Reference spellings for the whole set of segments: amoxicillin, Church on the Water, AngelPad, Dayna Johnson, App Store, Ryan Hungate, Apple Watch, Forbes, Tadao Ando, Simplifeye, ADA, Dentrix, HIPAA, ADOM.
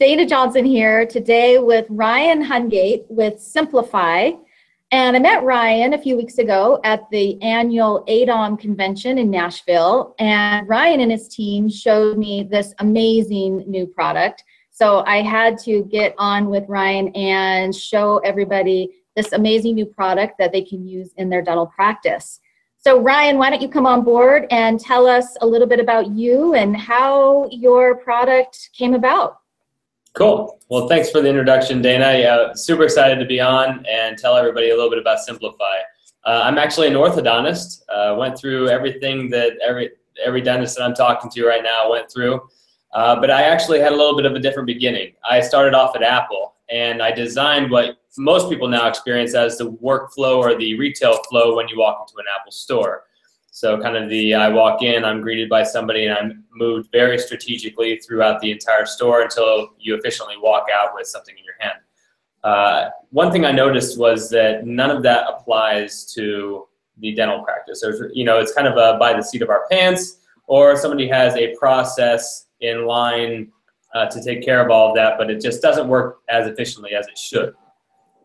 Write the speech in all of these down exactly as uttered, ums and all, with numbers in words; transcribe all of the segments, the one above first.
Dayna Johnson here today with Ryan Hungate with Simplifeye. And I met Ryan a few weeks ago at the annual A D O M convention in Nashville. And Ryan and his team showed me this amazing new product. So I had to get on with Ryan and show everybody this amazing new product that they can use in their dental practice. So Ryan, why don't you come on board and tell us a little bit about you and how your product came about? Cool. Well, thanks for the introduction, Dayna. Yeah, super excited to be on and tell everybody a little bit about Simplifeye. Uh, I'm actually an orthodontist. Uh, went through everything that every every dentist that I'm talking to right now went through. Uh, but I actually had a little bit of a different beginning. I started off at Apple, and I designed what most people now experience as the workflow or the retail flow when you walk into an Apple store. So kind of the, I walk in, I'm greeted by somebody, and I'm moved very strategically throughout the entire store until you efficiently walk out with something in your hand. Uh, one thing I noticed was that none of that applies to the dental practice. There's, you know, it's kind of a by the seat of our pants, or somebody has a process in line uh, to take care of all of that, but it just doesn't work as efficiently as it should.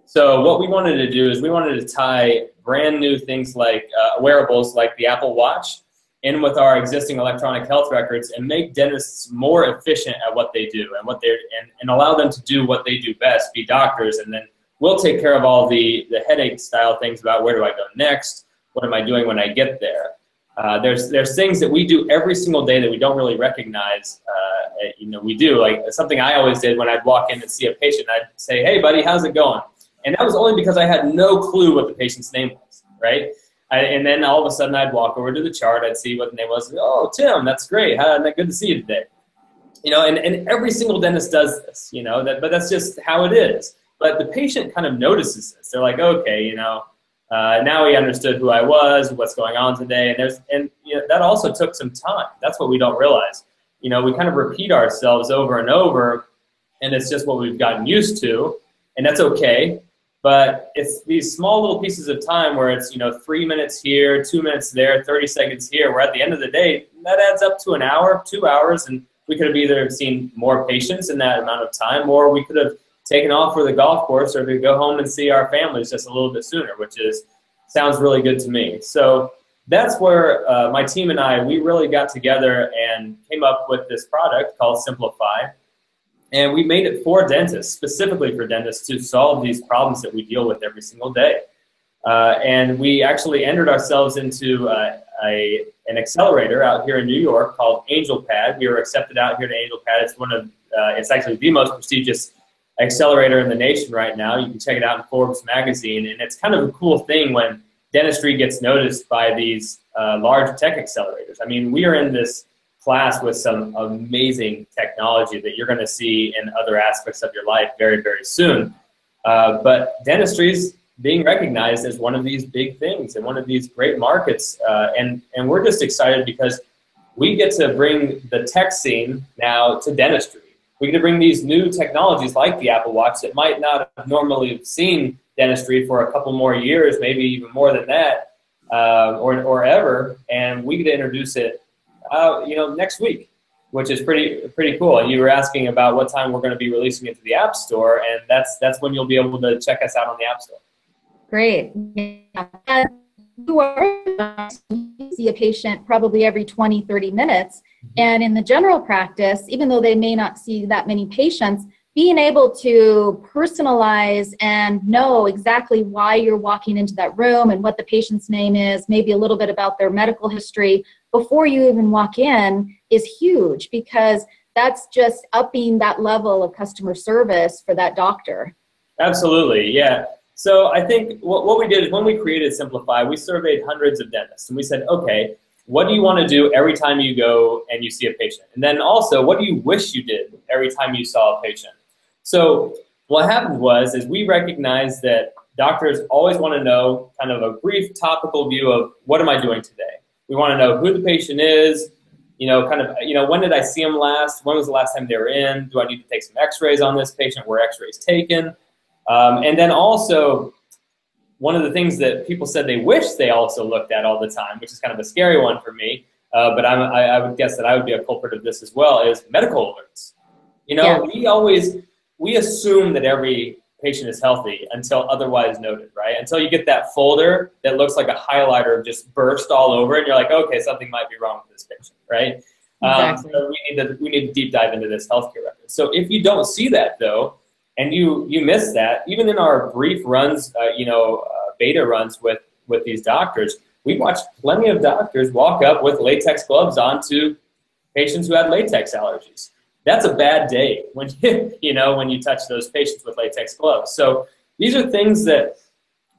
So what we wanted to do is we wanted to tie brand new things like uh, wearables like the Apple Watch in with our existing electronic health records and make dentists more efficient at what they do and what they're and, and allow them to do what they do best, be doctors, and then we'll take care of all the, the headache style things about where do I go next, what am I doing when I get there. Uh, there's there's things that we do every single day that we don't really recognize uh, you know we do. Like something I always did when I'd walk in and see a patient, I'd say, hey buddy, how's it going? And that was only because I had no clue what the patient's name was, right? I, and then all of a sudden I'd walk over to the chart, I'd see what the name was, and, oh, Tim, that's great, how, good to see you today. You know, and, and every single dentist does this, you know, that, but that's just how it is. But the patient kind of notices this. They're like, okay, you know, uh, now he understood who I was, what's going on today, and, there's, and you know, that also took some time. That's what we don't realize. You know, we kind of repeat ourselves over and over, and it's just what we've gotten used to, and that's okay. But it's these small little pieces of time where it's, you know, three minutes here, two minutes there, thirty seconds here, where at the end of the day, that adds up to an hour, two hours, and we could have either seen more patients in that amount of time, or we could have taken off for the golf course or to go home and see our families just a little bit sooner, which is sounds really good to me. So that's where uh, my team and I, we really got together and came up with this product called Simplifeye. And we made it for dentists, specifically for dentists, to solve these problems that we deal with every single day. Uh, and we actually entered ourselves into uh, a, an accelerator out here in New York called AngelPad. We were accepted out here to AngelPad. It's one of, uh, it's actually the most prestigious accelerator in the nation right now. You can check it out in Forbes magazine. And it's kind of a cool thing when dentistry gets noticed by these uh, large tech accelerators. I mean, we are in this class with some amazing technology that you're going to see in other aspects of your life very, very soon. Uh, but dentistry is being recognized as one of these big things and one of these great markets. Uh, and, and we're just excited because we get to bring the tech scene now to dentistry. We get to bring these new technologies like the Apple Watch that might not have normally seen dentistry for a couple more years, maybe even more than that, uh, or, or ever. And we get to introduce it Uh, you know, next week, which is pretty pretty cool. And you were asking about what time we're going to be releasing it to the App Store, and that's that's when you'll be able to check us out on the App Store. Great. Yeah. And you are see a patient probably every twenty, thirty minutes, and in the general practice, even though they may not see that many patients, being able to personalize and know exactly why you're walking into that room and what the patient's name is, maybe a little bit about their medical history before you even walk in is huge, because that's just upping that level of customer service for that doctor. Absolutely, yeah. So I think what, what we did is when we created Simplifeye, we surveyed hundreds of dentists and we said, okay, what do you want to do every time you go and you see a patient? And then also, what do you wish you did every time you saw a patient? So what happened was is we recognized that doctors always want to know kind of a brief topical view of what am I doing today? We want to know who the patient is, you know, kind of, you know, when did I see them last? When was the last time they were in? Do I need to take some x-rays on this patient? Were x-rays taken? Um, and then also, one of the things that people said they wish they also looked at all the time, which is kind of a scary one for me, uh, but I'm, I, I would guess that I would be a culprit of this as well, is medical alerts. You know, yeah. we always, we assume that every patient is healthy until otherwise noted, right? Until you get that folder that looks like a highlighter just burst all over it, and you're like, okay, something might be wrong with this patient, right? Exactly. Um, so we need to we need to deep dive into this healthcare record. So if you don't see that though, and you you miss that, even in our brief runs, uh, you know, uh, beta runs with with these doctors, we watched plenty of doctors walk up with latex gloves on to patients who had latex allergies. That's a bad day when you, you know, when you touch those patients with latex gloves. So these are things that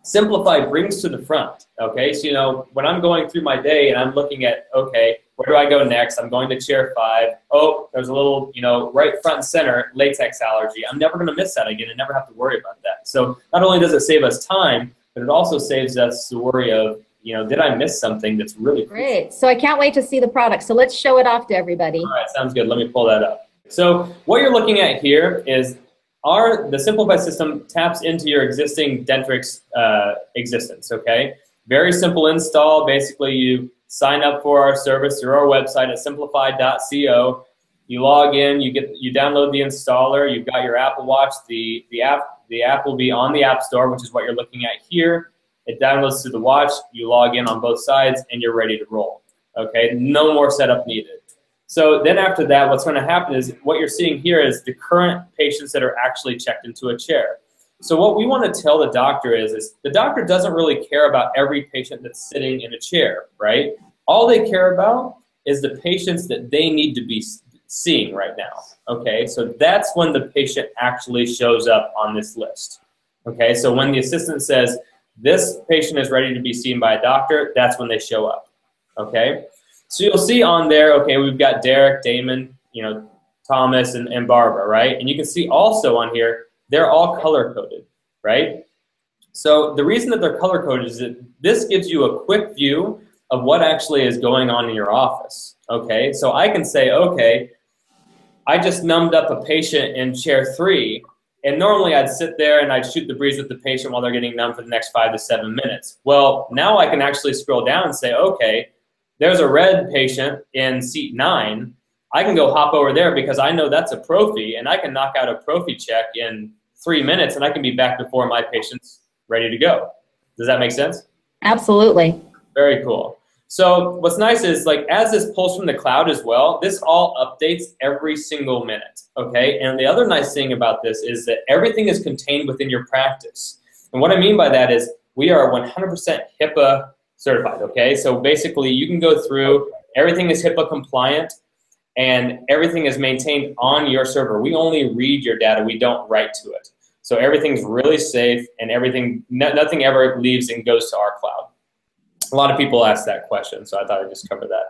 Simplifeye brings to the front. Okay, so you know, when I'm going through my day and I'm looking at, okay, where do I go next? I'm going to chair five. Oh, there's a little, you know, right front and center latex allergy. I'm never going to miss that again and never have to worry about that. So not only does it save us time, but it also saves us the worry of, you know, did I miss something that's really cool? Great. So I can't wait to see the product. So let's show it off to everybody. All right, sounds good. Let me pull that up. So what you're looking at here is our the Simplifeye system taps into your existing Dentrix uh, existence, okay? Very simple install. Basically, you sign up for our service through our website at simplifeye dot co. You log in, you get, you download the installer, you've got your Apple Watch, the, the, app, the app will be on the App Store, which is what you're looking at here. It downloads to the watch, you log in on both sides, and you're ready to roll. Okay, no more setup needed. So then after that, what's going to happen is what you're seeing here is the current patients that are actually checked into a chair. So what we want to tell the doctor is, is the doctor doesn't really care about every patient that's sitting in a chair, right? All they care about is the patients that they need to be seeing right now, okay? So that's when the patient actually shows up on this list, okay? So when the assistant says, this patient is ready to be seen by a doctor, that's when they show up, okay? So you'll see on there, okay, we've got Derek, Damon, you know, Thomas, and, and Barbara, right? And you can see also on here, they're all color-coded, right? So the reason that they're color-coded is that this gives you a quick view of what actually is going on in your office, okay? So I can say, okay, I just numbed up a patient in chair three, and normally I'd sit there and I'd shoot the breeze with the patient while they're getting numbed for the next five to seven minutes. Well, now I can actually scroll down and say, okay, there's a red patient in seat nine. I can go hop over there because I know that's a prophy, and I can knock out a prophy check in three minutes, and I can be back before my patient's ready to go. Does that make sense? Absolutely. Very cool. So what's nice is, like, as this pulls from the cloud as well, this all updates every single minute, okay? And the other nice thing about this is that everything is contained within your practice. And what I mean by that is we are one hundred percent HIPAA certified, okay? So basically you can go through, everything is HIPAA compliant, and everything is maintained on your server. We only read your data, we don't write to it. So everything's really safe, and everything, no, nothing ever leaves and goes to our cloud. A lot of people ask that question, so I thought I'd just cover that.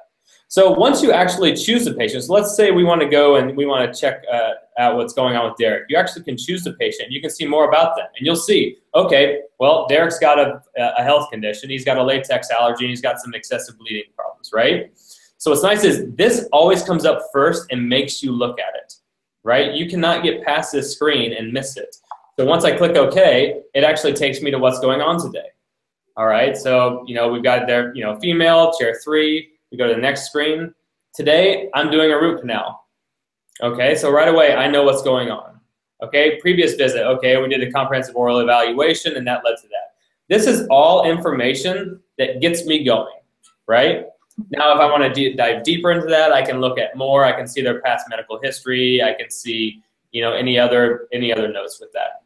So once you actually choose a patient, so let's say we want to go and we want to check uh, out what's going on with Derek. You actually can choose the patient. You can see more about them, and you'll see, okay, well, Derek's got a, a health condition. He's got a latex allergy, and he's got some excessive bleeding problems, right? So what's nice is this always comes up first and makes you look at it, right? You cannot get past this screen and miss it. So once I click OK, it actually takes me to what's going on today. All right, so, you know, we've got their, you know, female, chair three, we go to the next screen. Today, I'm doing a root canal. Okay, so right away, I know what's going on. Okay, previous visit, okay, we did a comprehensive oral evaluation, and that led to that. This is all information that gets me going, right? Now, if I want to d- dive deeper into that, I can look at more, I can see their past medical history, I can see, you know, any other, any other notes with that.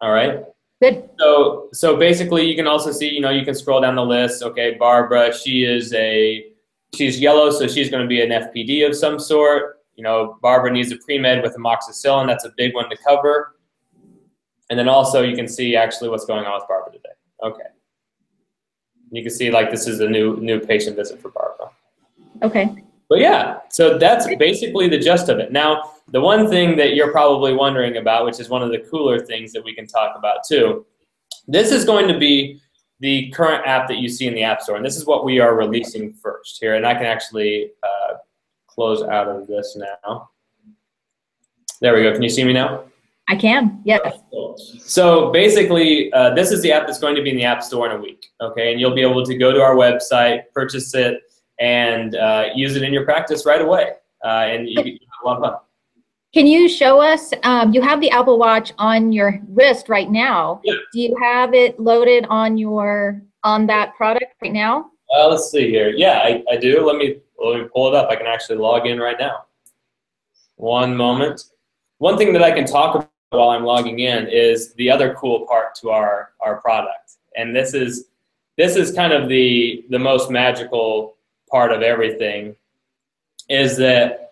All right. Good. So, so basically, you can also see, you know, you can scroll down the list. Okay, Barbara, she is a, she's yellow, so she's going to be an F P D of some sort. You know, Barbara needs a pre-med with amoxicillin. That's a big one to cover. And then also you can see actually what's going on with Barbara today. Okay. You can see, like, this is a new new patient visit for Barbara. Okay. But yeah, so that's basically the gist of it. Now, the one thing that you're probably wondering about, which is one of the cooler things that we can talk about too, this is going to be the current app that you see in the App Store, and this is what we are releasing first here. And I can actually uh, close out of this now. There we go. Can you see me now? I can, yes. So basically, uh, this is the app that's going to be in the App Store in a week, okay? And you'll be able to go to our website, purchase it, and uh, use it in your practice right away. Uh, and you, you have a lot of fun. Can you show us, um, you have the Apple Watch on your wrist right now. Yeah. Do you have it loaded on your, on that product right now? Uh, let's see here. Yeah, I, I do. Let me, let me pull it up. I can actually log in right now. One moment. One thing that I can talk about while I'm logging in is the other cool part to our, our product. And this is, this is kind of the, the most magical part of everything is that,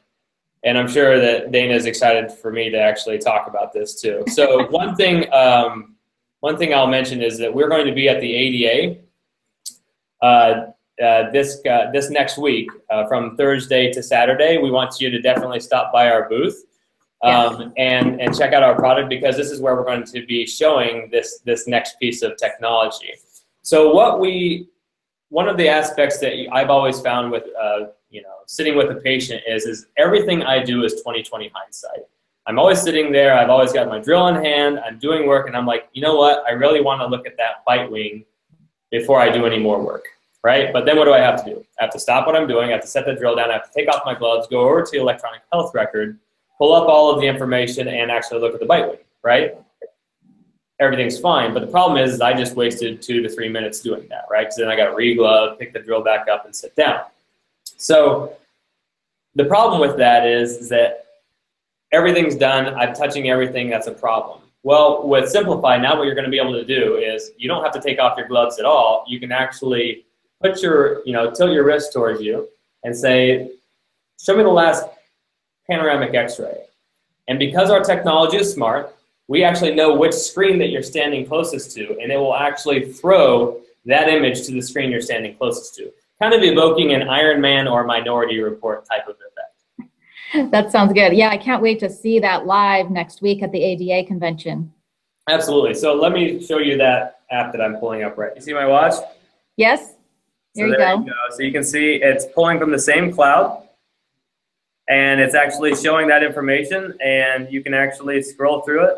and I'm sure that Dayna is excited for me to actually talk about this too. So one thing, um, one thing I'll mention is that we're going to be at the A D A uh, uh, this uh, this next week, uh, from Thursday to Saturday. We want you to definitely stop by our booth um, yeah. and and check out our product, because this is where we're going to be showing this this next piece of technology. So what we one of the aspects that I've always found with uh, you know, sitting with a patient is, is everything I do is twenty twenty hindsight. I'm always sitting there, I've always got my drill in hand, I'm doing work, and I'm like, you know what, I really want to look at that bite wing before I do any more work, right? But then what do I have to do? I have to stop what I'm doing, I have to set the drill down, I have to take off my gloves, go over to the electronic health record, pull up all of the information, and actually look at the bite wing, right? Everything's fine, but the problem is, is I just wasted two to three minutes doing that, right? Because then I got to re-glove, pick the drill back up, and sit down. So the problem with that is, is that everything's done, I'm touching everything, that's a problem. Well, with Simplifeye, now what you're going to be able to do is you don't have to take off your gloves at all. You can actually put your, you know, tilt your wrist towards you and say, show me the last panoramic x-ray. And because our technology is smart, we actually know which screen that you're standing closest to, and it will actually throw that image to the screen you're standing closest to. Kind of evoking an Iron Man or Minority Report type of effect. That sounds good. Yeah, I can't wait to see that live next week at the A D A convention. Absolutely. So let me show you that app that I'm pulling up right now. You see my watch? Yes. Here so you, there go. you go. So you can see it's pulling from the same cloud, and it's actually showing that information, and you can actually scroll through it,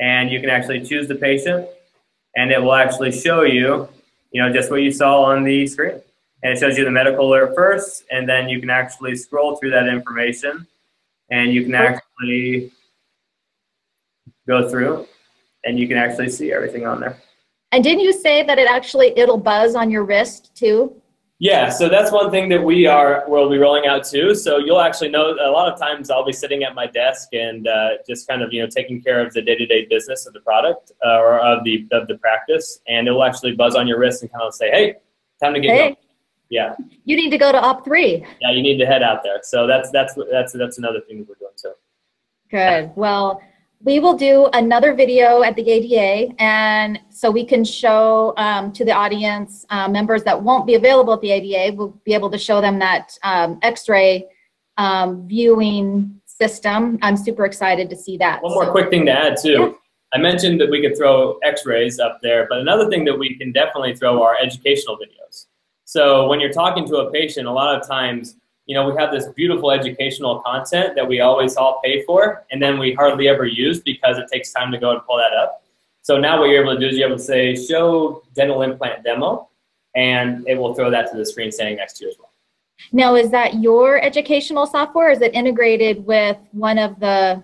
and you can actually choose the patient, and it will actually show you you know, just what you saw on the screen. And it shows you the medical alert first, and then you can actually scroll through that information, and you can actually go through, and you can actually see everything on there. And didn't you say that it actually, it'll buzz on your wrist too? Yeah, so that's one thing that we are, we'll be rolling out too. So you'll actually know, a lot of times I'll be sitting at my desk and uh, just kind of, you know, taking care of the day-to-day business of the product uh, or of the, of the practice. And it'll actually buzz on your wrist and kind of say, hey, time to get hey. going. Yeah. You need to go to op three. Yeah, you need to head out there. So that's, that's, that's, that's another thing that we're doing too. Good. Well, we will do another video at the A D A, and so we can show um, to the audience uh, members that won't be available at the A D A, we'll be able to show them that um, x-ray um, viewing system. I'm super excited to see that. One more so, quick thing to add too. Yeah. I mentioned that we could throw x-rays up there, but another thing that we can definitely throw are educational videos. So when you're talking to a patient, a lot of times, you know, we have this beautiful educational content that we always all pay for, and then we hardly ever use because it takes time to go and pull that up. So now what you're able to do is you're able to say, show dental implant demo, and it will throw that to the screen standing next to you as well. Now, is that your educational software, or is it integrated with one of the...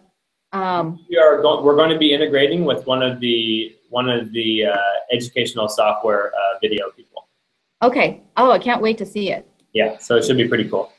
Um... We are go we're going to be integrating with one of the, one of the uh, educational software uh, video people. Okay. Oh, I can't wait to see it. Yeah, so it should be pretty cool.